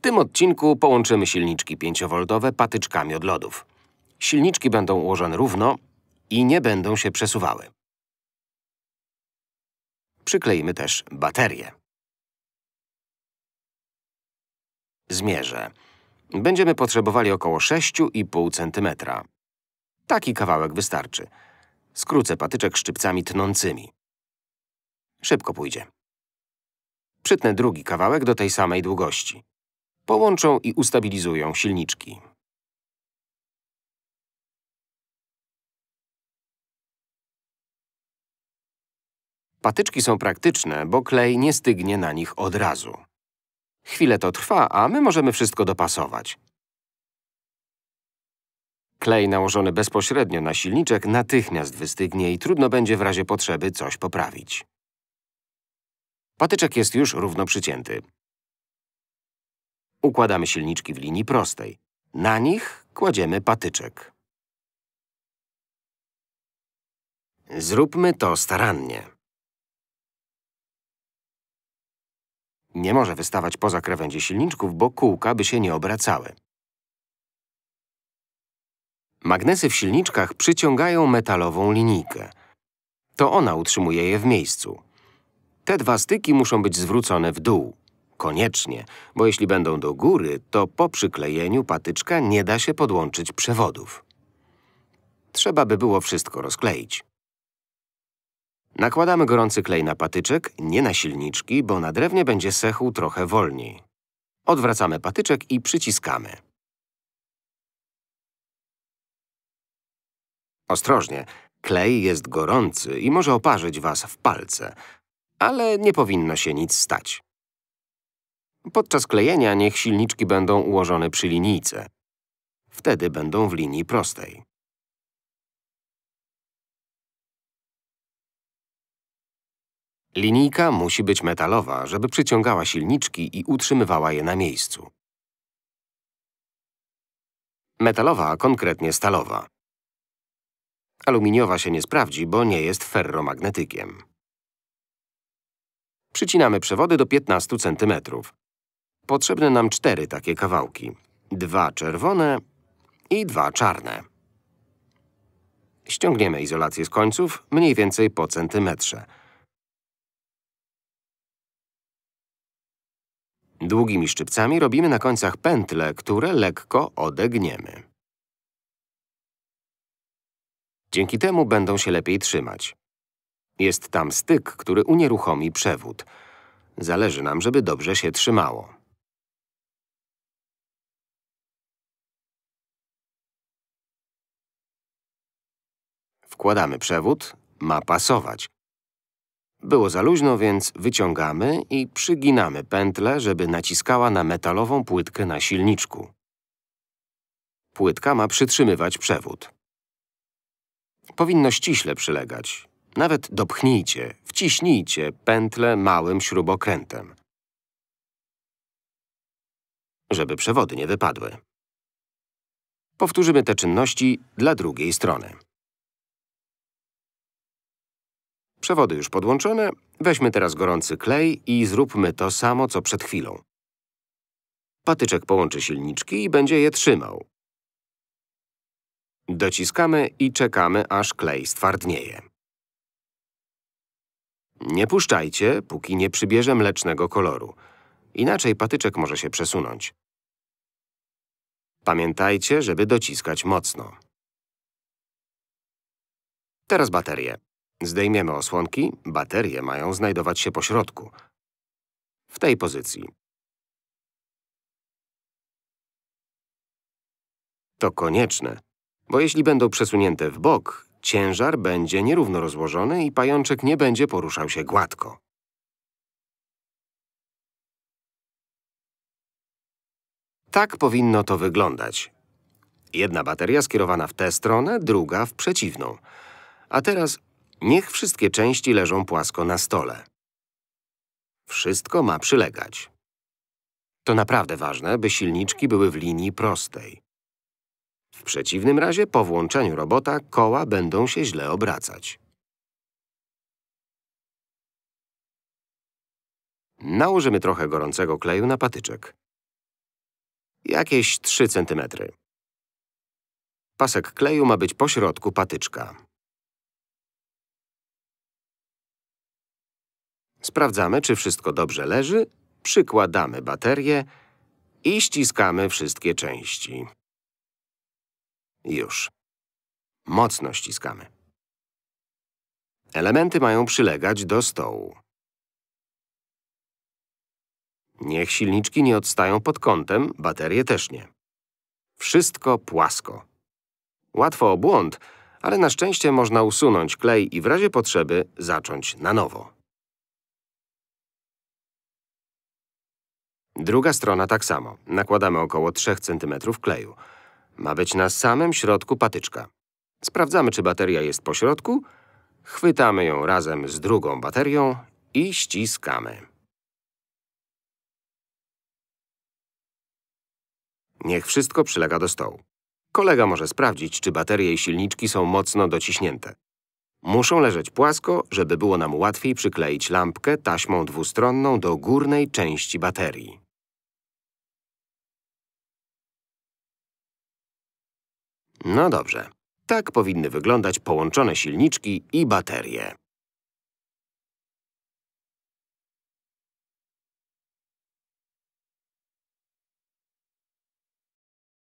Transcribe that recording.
tym odcinku połączymy silniczki 5V patyczkami od lodów. Silniczki będą ułożone równo i nie będą się przesuwały. Przykleimy też baterię. Zmierzę. Będziemy potrzebowali około 6,5 cm. Taki kawałek wystarczy. Skrócę patyczek szczypcami tnącymi. Szybko pójdzie. Przytnę drugi kawałek do tej samej długości. Połączą i ustabilizują silniczki. Patyczki są praktyczne, bo klej nie stygnie na nich od razu. Chwilę to trwa, a my możemy wszystko dopasować. Klej nałożony bezpośrednio na silniczek natychmiast wystygnie i trudno będzie w razie potrzeby coś poprawić. Patyczek jest już równo przycięty. Układamy silniczki w linii prostej. Na nich kładziemy patyczek. Zróbmy to starannie. Nie może wystawać poza krawędzie silniczków, bo kółka by się nie obracały. Magnesy w silniczkach przyciągają metalową linijkę. To ona utrzymuje je w miejscu. Te dwa styki muszą być zwrócone w dół. Koniecznie, bo jeśli będą do góry, to po przyklejeniu patyczka nie da się podłączyć przewodów. Trzeba by było wszystko rozkleić. Nakładamy gorący klej na patyczek, nie na silniczki, bo na drewnie będzie sechł trochę wolniej. Odwracamy patyczek i przyciskamy. Ostrożnie, klej jest gorący i może oparzyć was w palce, ale nie powinno się nic stać. Podczas klejenia niech silniczki będą ułożone przy linijce. Wtedy będą w linii prostej. Linijka musi być metalowa, żeby przyciągała silniczki i utrzymywała je na miejscu. Metalowa, konkretnie stalowa. Aluminiowa się nie sprawdzi, bo nie jest ferromagnetykiem. Przycinamy przewody do 15 cm. Potrzebne nam 4 takie kawałki. 2 czerwone i 2 czarne. Ściągniemy izolację z końców mniej więcej po centymetrze. Długimi szczypcami robimy na końcach pętle, które lekko odegniemy. Dzięki temu będą się lepiej trzymać. Jest tam styk, który unieruchomi przewód. Zależy nam, żeby dobrze się trzymało. Wkładamy przewód, ma pasować. Było za luźno, więc wyciągamy i przyginamy pętlę, żeby naciskała na metalową płytkę na silniczku. Płytka ma przytrzymywać przewód. Powinno ściśle przylegać. Nawet dopchnijcie, wciśnijcie pętlę małym śrubokrętem, żeby przewody nie wypadły. Powtórzymy te czynności dla drugiej strony. Przewody już podłączone, weźmy teraz gorący klej i zróbmy to samo, co przed chwilą. Patyczek połączy silniczki i będzie je trzymał. Dociskamy i czekamy, aż klej stwardnieje. Nie puszczajcie, póki nie przybierze mlecznego koloru. Inaczej patyczek może się przesunąć. Pamiętajcie, żeby dociskać mocno. Teraz baterie. Zdejmiemy osłonki, baterie mają znajdować się po środku. W tej pozycji. To konieczne, bo jeśli będą przesunięte w bok, ciężar będzie nierówno rozłożony i pajączek nie będzie poruszał się gładko. Tak powinno to wyglądać. Jedna bateria skierowana w tę stronę, druga w przeciwną. A teraz niech wszystkie części leżą płasko na stole. Wszystko ma przylegać. To naprawdę ważne, by silniczki były w linii prostej. W przeciwnym razie, po włączeniu robota, koła będą się źle obracać. Nałożymy trochę gorącego kleju na patyczek. jakieś 3 cm. Pasek kleju ma być pośrodku patyczka. Sprawdzamy, czy wszystko dobrze leży, przykładamy baterię i ściskamy wszystkie części. Już. Mocno ściskamy. Elementy mają przylegać do stołu. Niech silniczki nie odstają pod kątem, baterie też nie. Wszystko płasko. Łatwo o błąd, ale na szczęście można usunąć klej i w razie potrzeby zacząć na nowo. Druga strona tak samo. Nakładamy około 3 cm kleju. Ma być na samym środku patyczka. Sprawdzamy, czy bateria jest po środku. Chwytamy ją razem z drugą baterią i ściskamy. Niech wszystko przylega do stołu. Kolega może sprawdzić, czy baterie i silniczki są mocno dociśnięte. Muszą leżeć płasko, żeby było nam łatwiej przykleić lampkę taśmą dwustronną do górnej części baterii. No dobrze. Tak powinny wyglądać połączone silniczki i baterie.